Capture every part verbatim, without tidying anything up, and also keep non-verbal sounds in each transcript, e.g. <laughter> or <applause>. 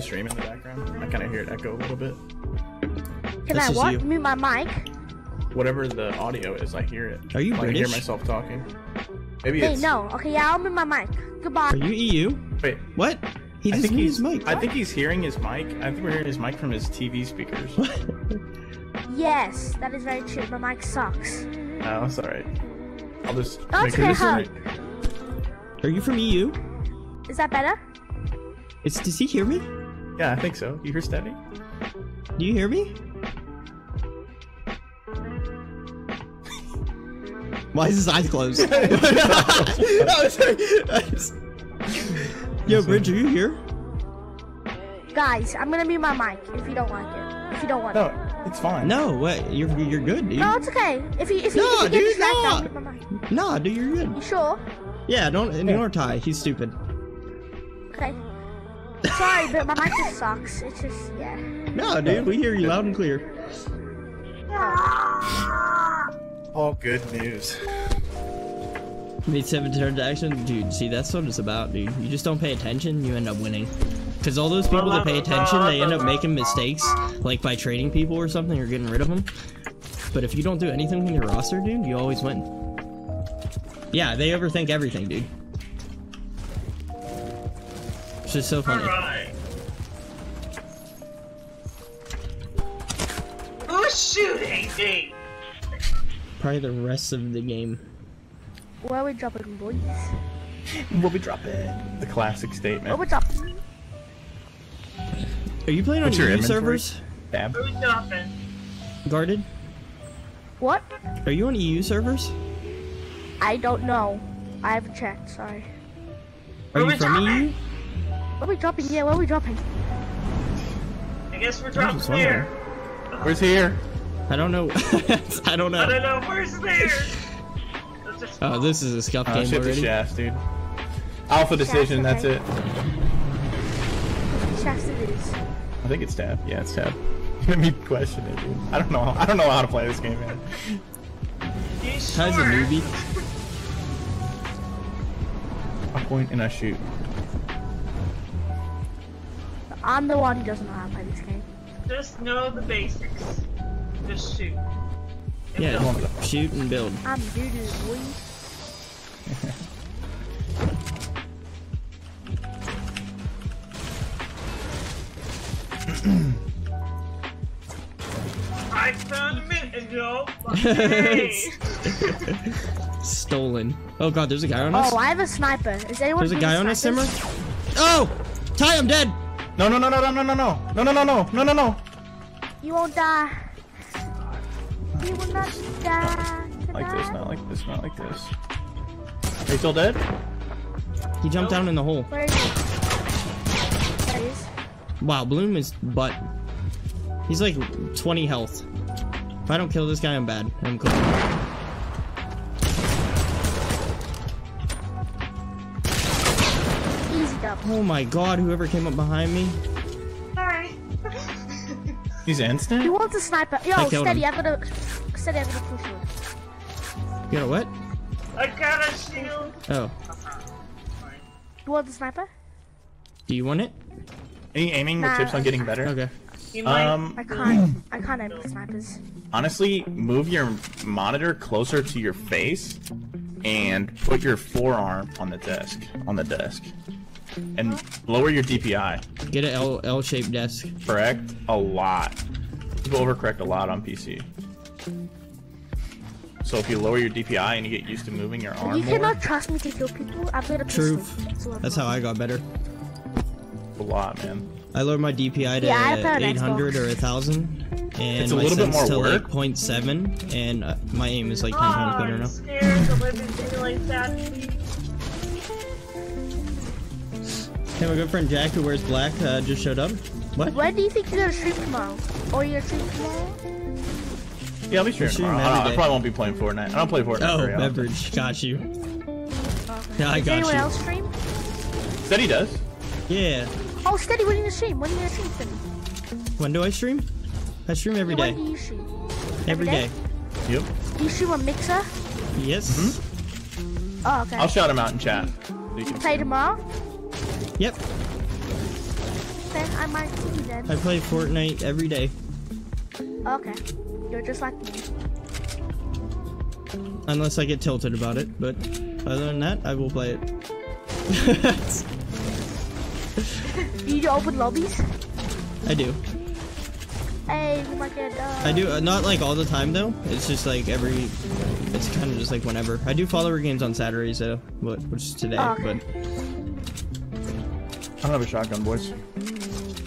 the stream in the background? I kind of hear it echo a little bit. Can this I what? Mute my mic? Whatever the audio is, I hear it. Are you like, British? I hear myself talking. Maybe Wait, it's... no. Okay, yeah, I'll mute my mic. Goodbye. Are you E U? Wait. What? He doesn't mute his mic. I what? think he's hearing his mic. I think we're hearing his mic from his T V speakers. Yes, that is very true. My mic sucks. Oh, it's alright. I'll just... Oh, make okay, hug. Are you from E U? Is that better? It's, does he hear me? Yeah, I think so. You hear Steady? Do you hear me? Why is his eyes closed? Yo, Bridge, are you here? Guys, I'm gonna mute my mic if you don't like it. If you don't want no, it. No, it's fine. No, wait, you're you're good, dude. No, it's okay. If you if you, no, if you dude, get distracted, no. I'll mute my mic. No, dude, you're good. You sure? Yeah, don't ignore yeah. Ty. He's stupid. Okay. Sorry, but my mic just sucks. It's just yeah. No, dude, we hear you loud and clear. All good news. Made seven turns to action, dude. See, that's what it's about, dude. You just don't pay attention, you end up winning. Because all those people that pay attention, they end up making mistakes, like by trading people or something or getting rid of them. But if you don't do anything with your roster, dude, you always win. Yeah, they overthink everything, dude. It's just so funny. Right. Who's shooting me? Probably the rest of the game. Where are we dropping, boys? We'll be dropping. The classic statement. Where we dropping? Are you playing What's on your E U servers? Dab. Where we dropping? Guarded? What? Are you on E U servers? I don't know. I haven't checked, sorry. Are where you from dropping? E U? Where we dropping? Yeah, where we dropping? I guess we're dropping here. Where's here? I don't know. I don't know. I don't know. Where's there? Oh, this is a scuff oh, game shit already. Shafts, dude. Alpha decision. Shafts, okay. That's it. Shafts it is. I think it's tab. Yeah, it's tab. Let me question it, dude. I don't know. I don't know how to play this game, man. Ty's a newbie. I point and I shoot. I'm the one who doesn't know how to play this game. Just know the basics. Just shoot. And yeah, build. shoot and build. I'm doo doo, boy. I found a minute ago. Stolen. Oh god, there's a guy on us. Oh, I have a sniper. Is anyone? There's a guy on us, Simmer. Oh, Ty, I'm dead. No, no, no, no, no, no, no, no, no, no, no, no, no, no. You won't die. You will not die. Not like this, not like this, not like this. Are you still dead? He jumped nope. down in the hole. Where is he? There he is. Wow, Bloom is butt. He's like twenty health. If I don't kill this guy, I'm bad. I'm cool. Easy dub. Oh my god, whoever came up behind me. Sorry. He's instant? He wants a sniper. Yo, Steady, I'm gonna... Steady, I'm gonna push you. You got a what? I got a shield. Oh. You want the sniper? Do you want it? Are you aiming nah, with tips on getting better? Okay. Um, I can't. I can't aim with snipers. Honestly, move your monitor closer to your face and put your forearm on the desk. On the desk. And lower your D P I. Get an L L-shaped desk. Correct a lot. People overcorrect a lot on P C. So if you lower your D P I and you get used to moving your arm, you cannot more, trust me to kill people. I've got a truth. That's how I got better. A lot, man. I lowered my D P I to yeah, eight hundred or a thousand, and it's a little bit more to work. Like zero point seven, and uh, my aim is like ten oh, times better now. I'm scared to live in things like that. Hey, my good friend Jack, who wears black, uh, just showed up. What? When do you think you're gonna stream tomorrow? Or you're stream tomorrow? Yeah, I'll be streaming tomorrow. I, I probably won't be playing Fortnite. I don't play Fortnite. Oh, beverage. Got you. Okay. Yeah, I got you. Does anyone else stream? Steady does. Yeah. Oh, Steady, when are you gonna stream? When are you gonna stream, Steady? When do I stream? I stream every yeah, day. When do you stream? Every, every day? day. Yep. You stream on Mixer? Yes. Mm-hmm. Oh, okay. I'll shout him out in chat. You, you can play tomorrow? Yep. then I might see you then. I play Fortnite every day. Okay, you're just like me. Unless I get tilted about it, but other than that, I will play it. Do you open lobbies? I do. Hey, we might get, uh... I do, uh, not like all the time though. It's just like every, it's kind of just like whenever. I do follower games on Saturdays though, which is today, oh, okay. But... I don't have a shotgun, boys.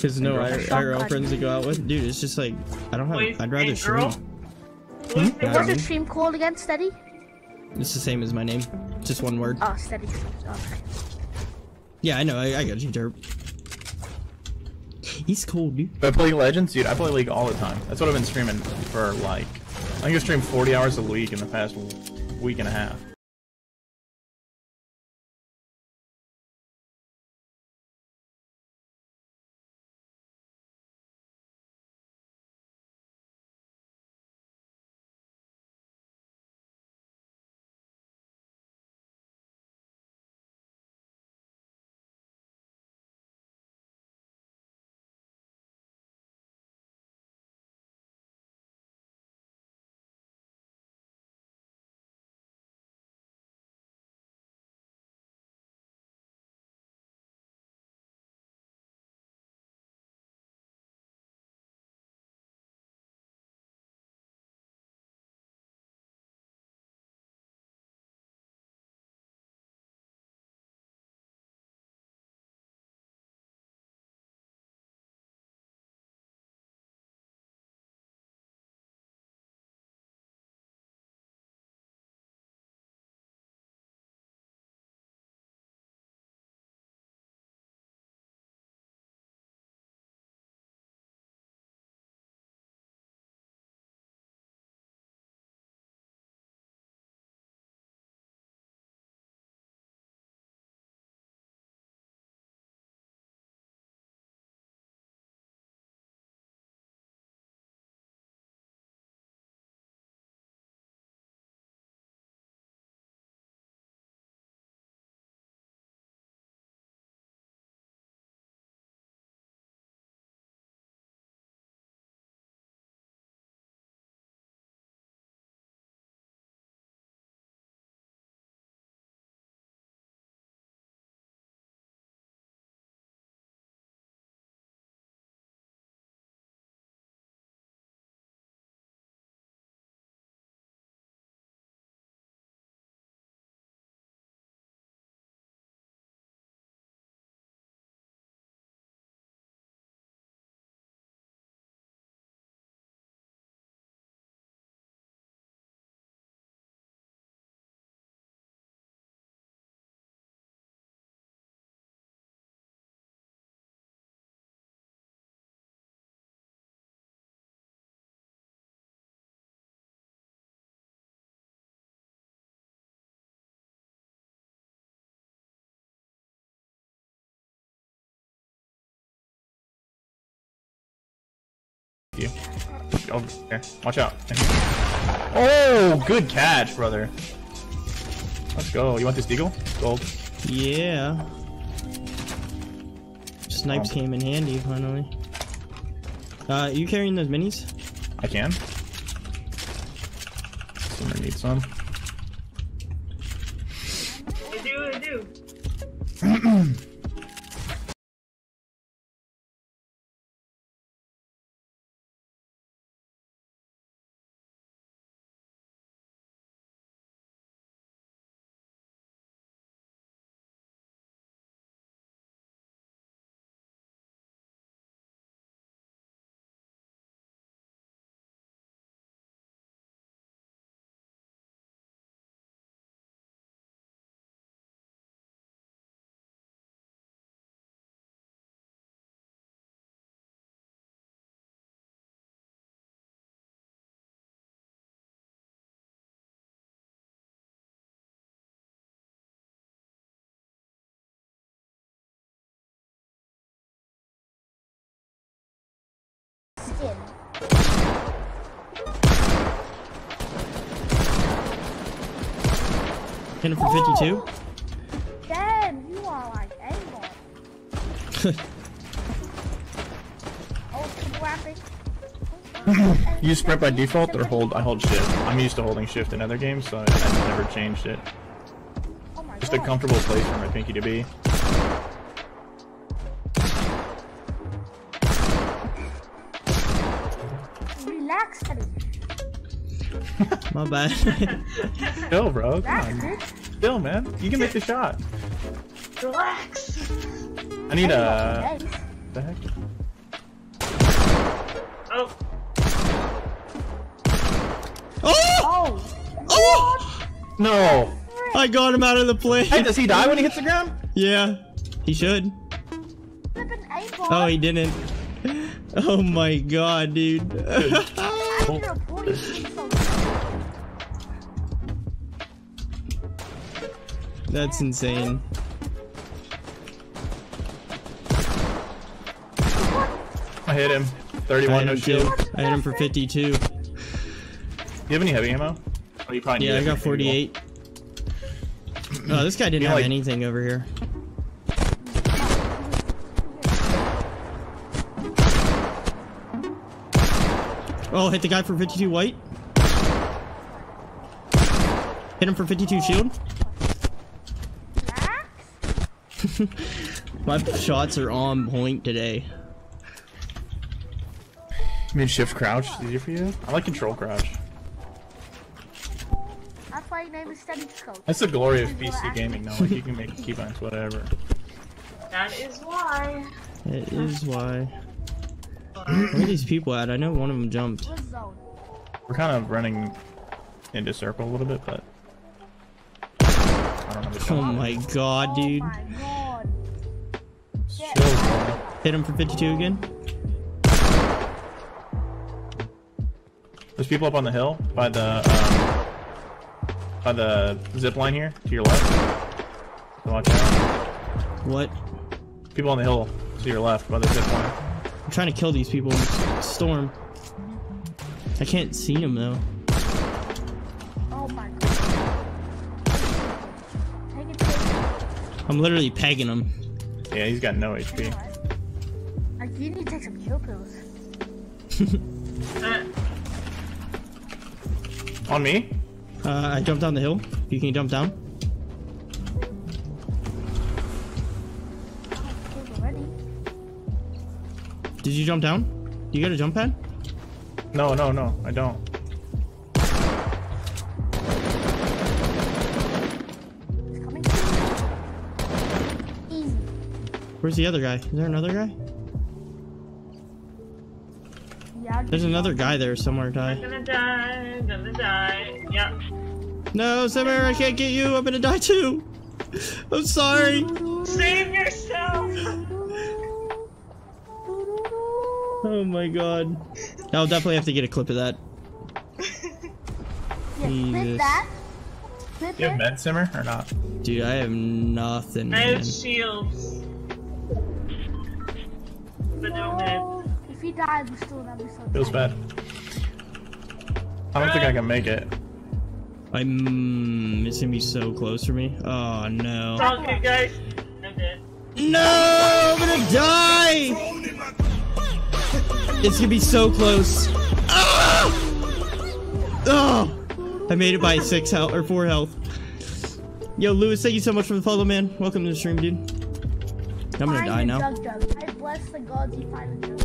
Cause no I R L friends to go out with. Dude, it's just like, I don't have, Please, I'd rather hey, stream. Hmm? What's your stream called again, Steady? It's the same as my name. Just one word. Oh, Steady. Okay. Yeah, I know, I, I got you, Derp. He's cool, dude. Do I play Legends? Dude, I play League all the time. That's what I've been streaming for, like... I think I streamed forty hours a week in the past week and a half. You. Oh, there. Watch out. Oh, good catch, brother. Let's go. You want this deagle? Gold. Yeah. Snipes oh. came in handy, finally. Uh, you carrying those minis? I can. Someone needs some. I do, I do. Skin. Hit him for oh. fifty-two. Damn, you are like aimbot. Use sprint by default or hold? I hold shift. I'm used to holding shift in other games, so I never changed it. Oh my Just God. A comfortable place for my pinky to be. Relax, my bad. Chill, bro. Come on. Chill, man. You can make the shot. Relax. I need a. What the heck? Oh. Oh! Oh! Oh! No! I got him out of the plane. Hey, does he die when he hits the ground? Yeah, he should. Oh, he didn't. Oh my God, dude. That's insane. I hit him. thirty-one, no shield. I hit him for fifty-two. Do you have any heavy ammo? Oh, you probably need yeah, I got forty-eight. Oh, this guy didn't have like... anything over here. Oh, hit the guy for fifty-two white. Hit him for fifty-two shield. My shots are on point today. You mean shift crouch is easier for you? I like control crouch. That's why your name is Steady. That's the glory of P C gaming, though. Like you can make keybinds, whatever. That is why. It is why. Where are these people at? I know one of them jumped. We're kind of running into circle a little bit, but I don't know which one. Oh my God, dude! Oh my God. Chill, hit him for fifty-two again. There's people up on the hill by the. Uh, By the zip line here, to your left. So watch out. What? People on the hill to your left by the zip line. I'm trying to kill these people in the storm. I can't see them though. Oh my God. I'm literally pegging him. Yeah, he's got no H P. I do need to take some kill pills. On me? Uh, I jumped down the hill. You can jump down. Did you jump down? Do you got a jump pad? No, no, no, I don't. Where's the other guy? Is there another guy? There's another guy there somewhere, Ty. I'm gonna die, I'm gonna die, yep. No, Samara, I can't get you, I'm gonna die too! I'm sorry! Save yourself! Oh my God. I'll definitely have to get a clip of that. Yeah, clip that. Clip you have med, Simmer, or not? Dude, I have nothing, I man. have shields. But no med. If he died, we still never saw that. Feels bad. I don't think I can make it. I'm. It's gonna be so close for me. Oh no. It's all good, guys. I'm dead. No! I'm gonna die! It's gonna be so close. Oh! Oh! I made it by six health or four health. Yo, Lewis, thank you so much for the follow, man. Welcome to the stream, dude. I'm gonna die now. I bless the gods you find the jug.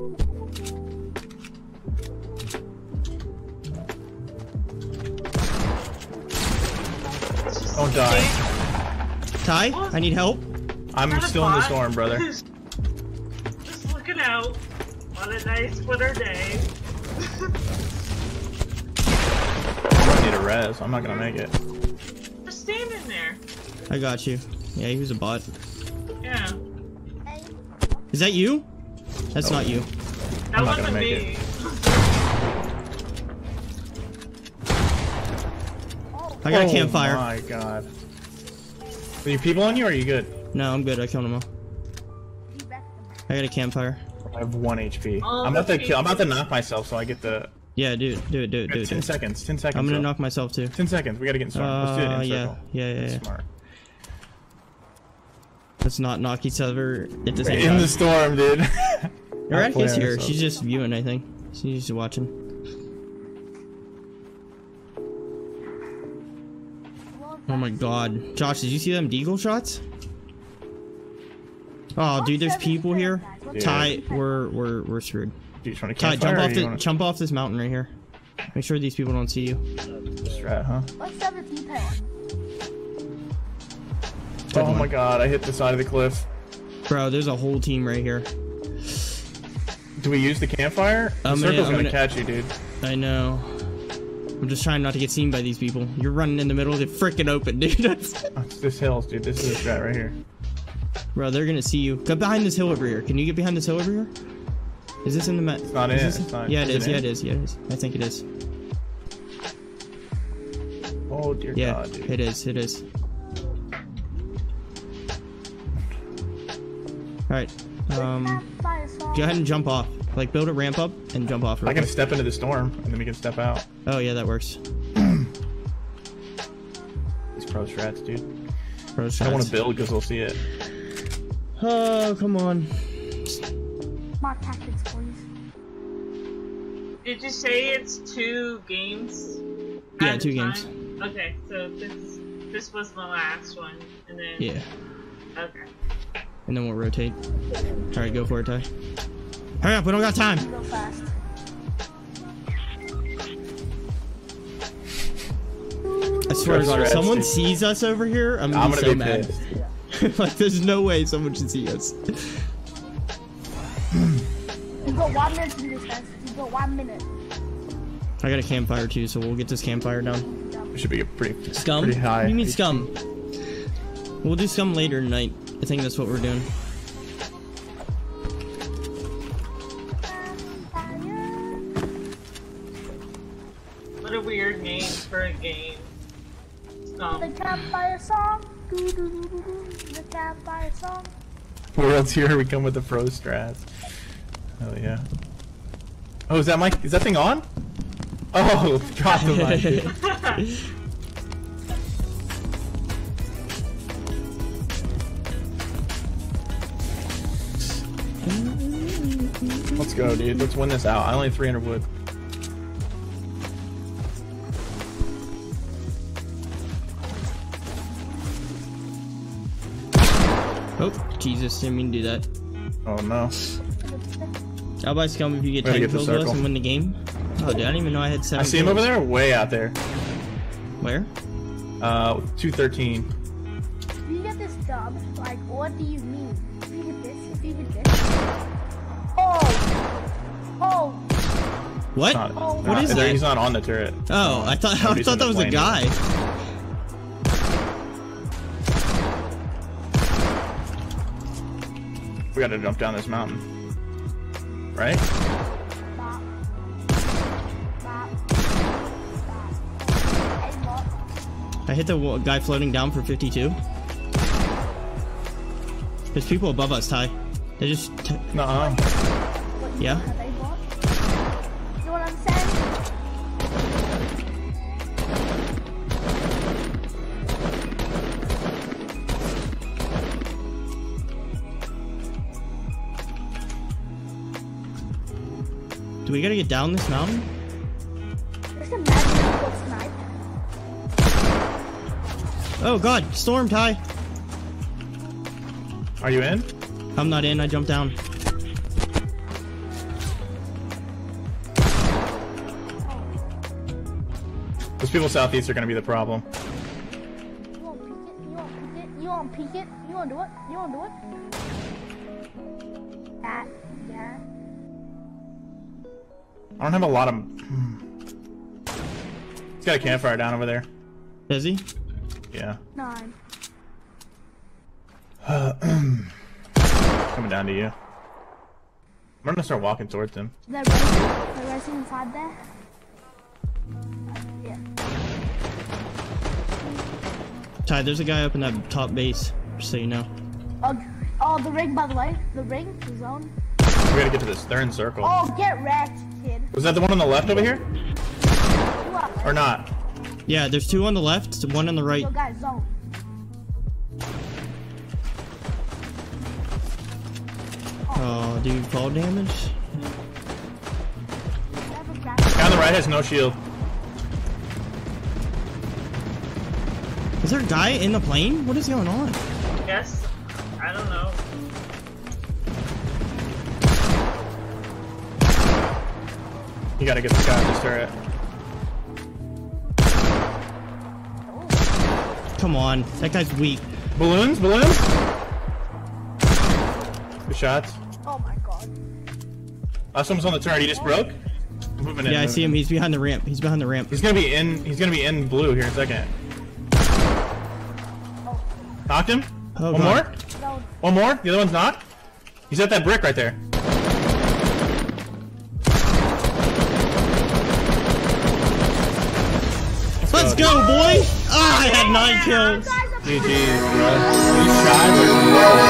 Don't die. Ty, I need help. I'm still in the storm, brother. Just looking out on a nice winter day. I need a res. I'm not gonna make it. Just stand in there. I got you. Yeah, he was a bot. Yeah. Is that you? That's oh. not you. That I'm not wasn't gonna make me. It. I got oh a campfire. Oh my God. Are you people on you or are you good? No, I'm good. I killed them all. I got a campfire. I have one H P. Oh, I'm about to kill. I'm about to knock myself so I get the. Yeah, dude. Do it. Do it. Do it. Ten seconds. Ten seconds. I'm gonna so. knock myself too. Ten seconds. We gotta get in circle. Uh, Let's do it in yeah. circle. Yeah. Yeah. Yeah. yeah. Smart. Let's not knock each other at the same time. In the storm, dude. Alright, he's here. She's just viewing, I think. She's just watching. Oh my god. Josh, did you see them deagle shots? Oh dude, there's people here. Yeah. Ty, we're we're we're screwed. Dude, trying to Ty, jump off the wanna... jump off this mountain right here. Make sure these people don't see you. Strat, huh? What's up with you, Pat? Oh one. My god, I hit the side of the cliff. Bro, there's a whole team right here. Do we use the campfire? The I'm circle's gonna, gonna catch you, dude. I know. I'm just trying not to get seen by these people. You're running in the middle of the frickin' open, dude. This hill, dude. This is a strat right here. Bro, they're gonna see you. Get behind this hill over here. Can you get behind this hill over here? Is this in the map? It's not in. It's not. Yeah, it is. Yeah, it is. Yeah, it is. I think it is. Oh dear yeah, god, dude. It is. It is. All right. Um, go ahead and jump off. Like, build a ramp up and jump off. I can step into the storm, and then we can step out. Oh, yeah, that works. These pro strats, dude. Pro strats. I don't want to build because they'll see it. Oh, come on. Mark tactics, please. Did you say it's two games? Yeah, two games. Okay, so this, this was the last one, and then... Yeah. Okay. And then we'll rotate. Alright, go for it, Ty. Hurry up, we don't got time! Go fast. I swear to God, if someone sees us over here, I'm gonna be so mad. Like, there's no way someone should see us. You've got one minute to do this, guys. You've got one minute. I got a campfire too, so we'll get this campfire down. It should be pretty, scum? pretty high. What do you mean scum? We'll do scum later tonight. I think that's what we're doing. What a weird name for a game. Stop. The campfire song. Doo -doo -doo -doo -doo. The campfire song. World's here. We come with the pro strats. Hell yeah. Oh, is that mic? Is that thing on? Oh, drop the mic. dude. <laughs> Let's go, dude. Let's win this out. I only have three hundred wood. Oh, Jesus. Didn't mean to do that. Oh, no. I'll buy scum if you get ten kills with us and win the game. Oh, dude. I didn't even know I had seven. I see him over there? Way out there. Where? Uh, two thirteen. If you get this dub, like, what do you mean? If you get this, if you get this. Oh! Oh! What? Not, oh. What not, is that? He's not on the turret. Oh, I thought I thought that was a guy. We gotta jump down this mountain, right? Stop. Stop. Stop. I hit the guy floating down for fifty-two. There's people above us, Ty. They just. Nuh-uh. Yeah. You know what I'm saying? Do we gotta get down this mountain? There's a magical snipe. Oh god, storm, Ty. Are you in? I'm not in, I jumped down. Those people southeast are gonna be the problem. You wanna peek it? You wanna peek it? You wanna do it? You wanna do it? That, yeah. I don't have a lot of. He's got a campfire down over there. Does he? Yeah. Nine. Uh, coming down to you. I'm gonna start walking towards him. They're racing inside there. Yeah. Ty, there's a guy up in that top base, just so you know. Oh, oh, the ring, by the way. The ring, the zone. We gotta get to this. They're in circle. Oh, get wrecked, kid. Was that the one on the left over here? Or not? Yeah, there's two on the left, one on the right. So guys, zone. Oh, dude, fall damage? The guy on the right has no shield. Is there a guy in the plane? What is going on? Yes. I don't know. You gotta get the guy out of this turret. Come on, that guy's weak. Balloons, balloons. Good shots. Oh my god. Uh, someone's on the turret. He just broke. I'm moving in. Yeah, I see him. He's behind the ramp. He's behind the ramp. He's gonna be in. He's gonna be in blue here in a second. Knocked him. Oh, one god. more. No. One more. The other one's knocked. He's at that brick right there. Let's go, boy! Ah, I had nine kills. G G, bro. You tried,